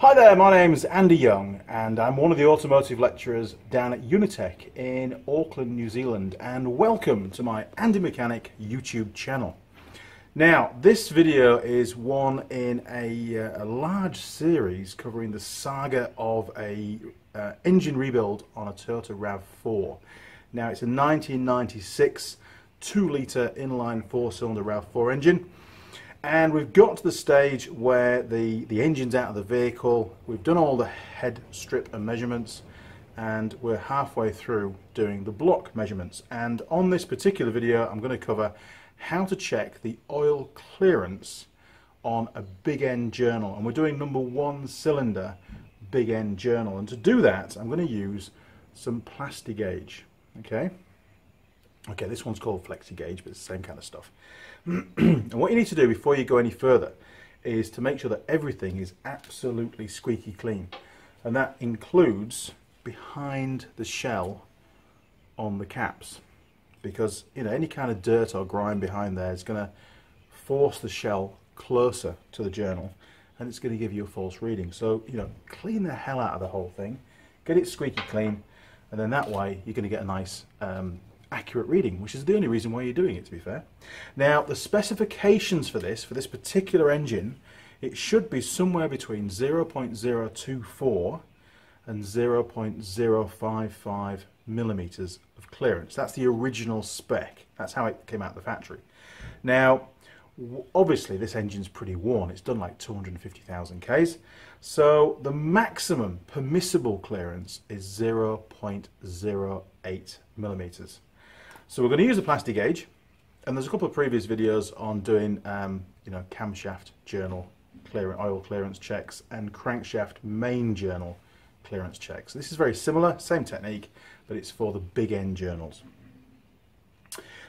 Hi there, my name is Andy Young and I'm one of the automotive lecturers down at Unitec in Auckland, New Zealand, and welcome to my Andy Mechanic YouTube channel. Now, this video is one in a large series covering the saga of an engine rebuild on a Toyota RAV4. Now, it's a 1996 2-litre inline 4-cylinder RAV4 engine. And we've got to the stage where the engine's out of the vehicle, we've done all the head strip and measurements, and we're halfway through doing the block measurements. And on this particular video I'm going to cover how to check the oil clearance on a big end journal, and we're doing number 1 cylinder big end journal. And to do that I'm going to use some Plastigauge. Okay, this one's called Flexi-Gauge, but it's the same kind of stuff. And what you need to do before you go any further is to make sure that everything is absolutely squeaky clean. And that includes behind the shell on the caps. Because, you know, any kind of dirt or grime behind there is going to force the shell closer to the journal. And it's going to give you a false reading. So, you know, clean the hell out of the whole thing. Get it squeaky clean. And then that way you're going to get a nice... accurate reading, which is the only reason why you're doing it, to be fair. Now, the specifications for this particular engine, it should be somewhere between 0.024 and 0.055 millimeters of clearance. That's the original spec. That's how it came out of the factory. Now, obviously this engine's pretty worn. It's done like 250,000 Ks. So the maximum permissible clearance is 0.08 millimeters. So we're going to use the Plastigauge, and there's a couple of previous videos on doing, you know, camshaft journal oil clearance checks and crankshaft main journal clearance checks. This is very similar, same technique, but it's for the big end journals.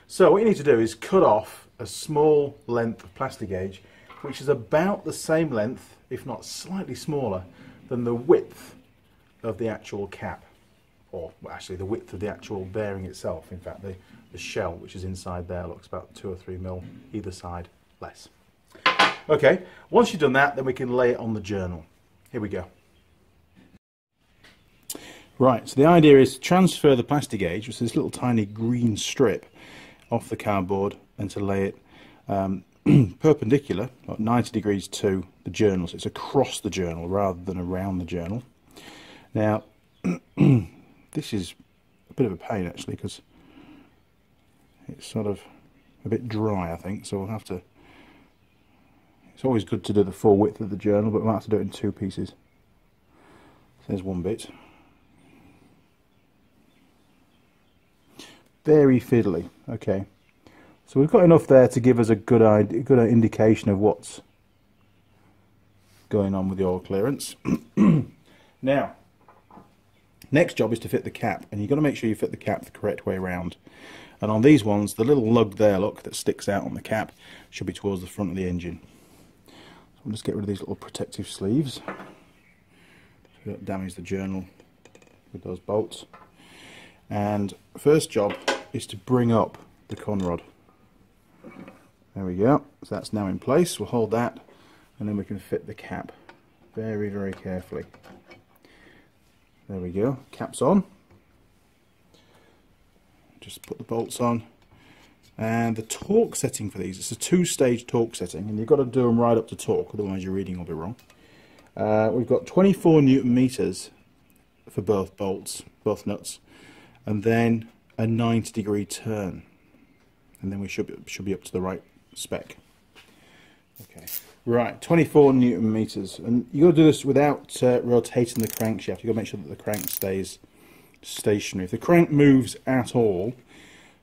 So what you need to do is cut off a small length of Plastigauge, which is about the same length, if not slightly smaller, than the width of the actual cap. Or well, actually the width of the actual bearing itself. In fact, the shell which is inside there looks about 2 or 3 mil either side less. Okay, once you've done that, then we can lay it on the journal. Here we go. Right, so the idea is to transfer the Plastigauge, which is this little tiny green strip, off the cardboard and to lay it perpendicular, or 90 degrees to the journal. So it's across the journal rather than around the journal. Now, this is a bit of a pain actually, because it's sort of a bit dry, I think, so we'll have to... It's always good to do the full width of the journal, but we'll have to do it in 2 pieces. So there's one bit. Very fiddly. Okay, so we've got enough there to give us a good idea, good indication of what's going on with the oil clearance. Now, next job is to fit the cap, and you've got to make sure you fit the cap the correct way around. And on these ones, the little lug there, look, that sticks out on the cap should be towards the front of the engine. So I'll just get rid of these little protective sleeves so we don't damage the journal with those bolts. And first job is to bring up the conrod. There we go, so that's now in place. We'll hold that and then we can fit the cap very, very carefully. There we go, cap's on. Just put the bolts on. And the torque setting for these, it's a 2-stage torque setting, and you've got to do them right up to torque, otherwise your reading will be wrong. We've got 24 Newton meters for both bolts, both nuts, and then a 90-degree turn, and then we should be up to the right spec. Okay, right, 24 Newton meters, and you got to do this without rotating the crankshaft. You got to make sure that the crank stays stationary. If the crank moves at all,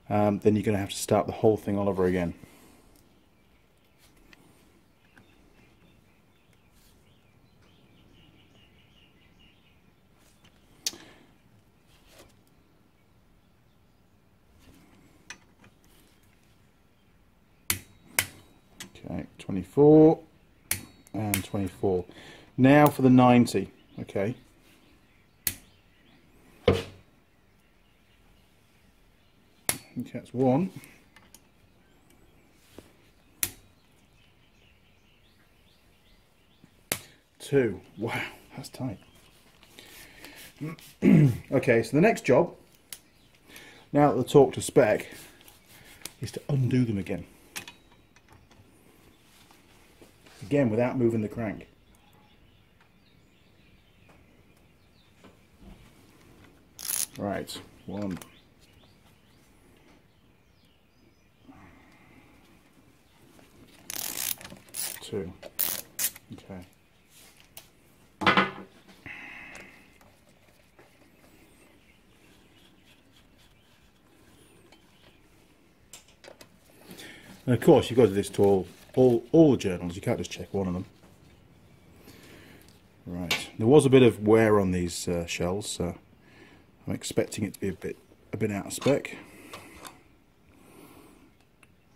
then you're going to have to start the whole thing all over again. Okay, 24 and 24. Now for the 90. Okay. That's one. Two. Wow. That's tight. Okay, so the next job, now that the torque to spec, is to undo them again. Again, without moving the crank. Right, one. Two. Okay. And of course, you've got to do this to all the journals. You can't just check one of them. Right. There was a bit of wear on these shells, so I'm expecting it to be a bit out of spec.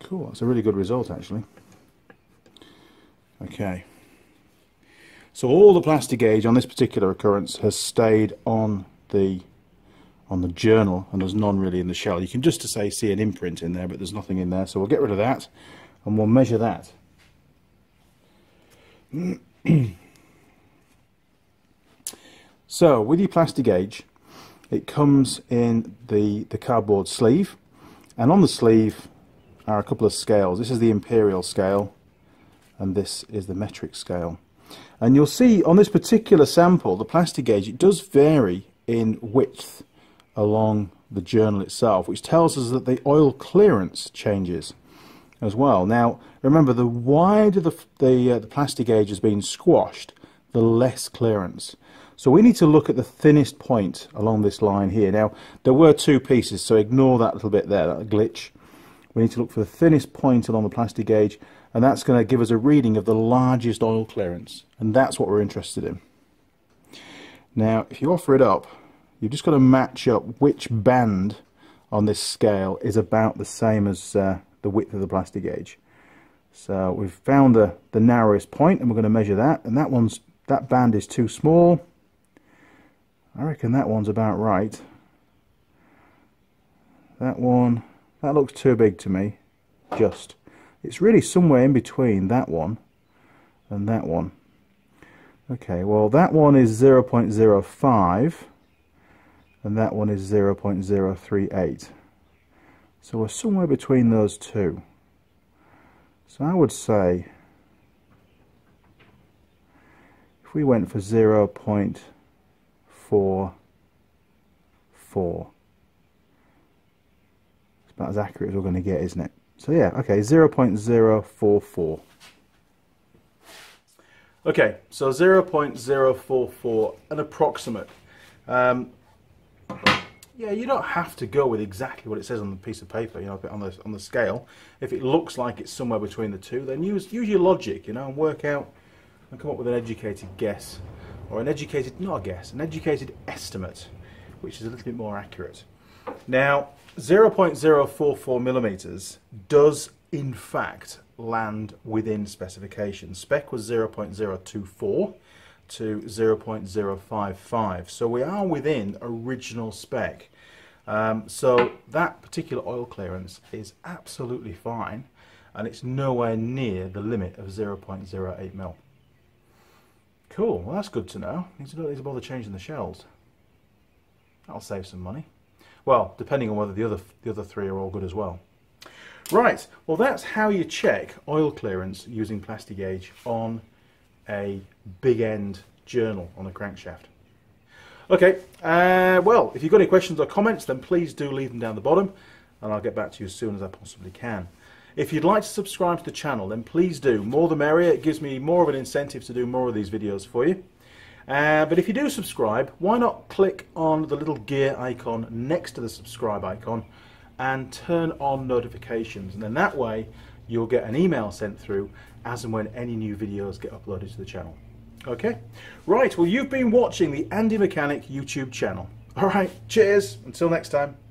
Cool. That's a really good result, actually. Okay. So all the Plastigauge on this particular occurrence has stayed on the journal, and there's none really in the shell. You can just to say see an imprint in there, but there's nothing in there, so we'll get rid of that and we'll measure that. So with your Plastigauge, it comes in the cardboard sleeve, and on the sleeve are a couple of scales. This is the imperial scale and this is the metric scale. And you'll see on this particular sample, the Plastigauge, it does vary in width along the journal itself, which tells us that the oil clearance changes as well. Now remember, the wider the Plastigauge has been squashed, the less clearance. So we need to look at the thinnest point along this line here. Now there were two pieces, so ignore that little bit there, that glitch. We need to look for the thinnest point along the Plastigauge, and that's going to give us a reading of the largest oil clearance, and that's what we're interested in. Now if you offer it up, you've just got to match up which band on this scale is about the same as the width of the Plastigauge. So we've found the narrowest point, and we're going to measure that, and that band is too small. I reckon that one's about right. That one, that looks too big to me. Just. It's really somewhere in between that one and that one. Okay, well that one is 0.05. and that one is 0.038. So we're somewhere between those two. So I would say if we went for 0.44, it's about as accurate as we're going to get, isn't it? So yeah, okay, 0.044. Okay, so 0.044, an approximate. Yeah, you don't have to go with exactly what it says on the piece of paper, you know, on the scale. If it looks like it's somewhere between the two, then use your logic, you know, and work out and come up with an educated guess, or an educated estimate, which is a little bit more accurate. Now, 0.044 millimeters does in fact land within specification. Spec was 0.024. to 0.055, so we are within original spec. So that particular oil clearance is absolutely fine, and it's nowhere near the limit of 0.08 mil. Cool, well that's good to know. Need to not bother changing the shells. That'll save some money. Well, depending on whether the other three are all good as well. Right, well that's how you check oil clearance using Plastigauge on a big end journal on a crankshaft. Okay, well if you've got any questions or comments, then please do leave them down the bottom, and I'll get back to you as soon as I possibly can. If you'd like to subscribe to the channel, then please do. More the merrier. It gives me more of an incentive to do more of these videos for you. But if you do subscribe, why not click on the little gear icon next to the subscribe icon and turn on notifications, and then that way you'll get an email sent through as and when any new videos get uploaded to the channel. Okay? Right, well you've been watching the Andy Mechanic YouTube channel. Alright, cheers, until next time.